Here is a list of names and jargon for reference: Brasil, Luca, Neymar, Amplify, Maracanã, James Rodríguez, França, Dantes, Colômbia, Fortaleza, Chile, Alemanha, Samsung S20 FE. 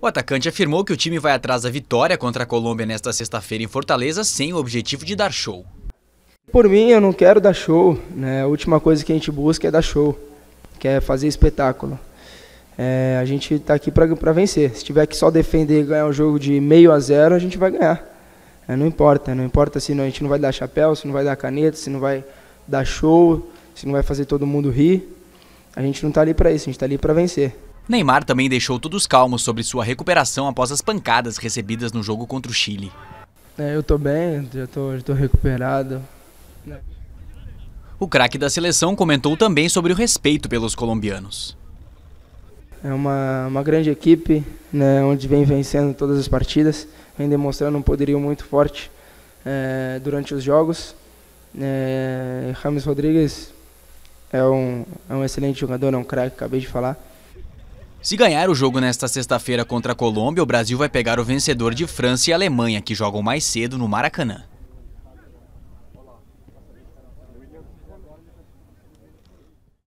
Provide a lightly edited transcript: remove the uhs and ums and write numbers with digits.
O atacante afirmou que o time vai atrás da vitória contra a Colômbia nesta sexta-feira em Fortaleza sem o objetivo de dar show. Por mim, eu não quero dar show, né? A última coisa que a gente busca é dar show, que é fazer espetáculo. A gente está aqui para vencer. Se tiver que só defender e ganhar um jogo de 0,5 a 0, a gente vai ganhar. Não importa se não, a gente não vai dar chapéu, se não vai dar caneta, se não vai dar show, se não vai fazer todo mundo rir. A gente não está ali para isso, a gente está ali para vencer. Neymar também deixou todos calmos sobre sua recuperação após as pancadas recebidas no jogo contra o Chile. Eu estou bem, já estou recuperado. O craque da seleção comentou também sobre o respeito pelos colombianos. É uma grande equipe, né, onde vem vencendo todas as partidas, vem demonstrando um poderio muito forte durante os jogos. James Rodríguez é um excelente jogador, é um craque, acabei de falar. Se ganhar o jogo nesta sexta-feira contra a Colômbia, o Brasil vai pegar o vencedor de França e Alemanha, que jogam mais cedo no Maracanã.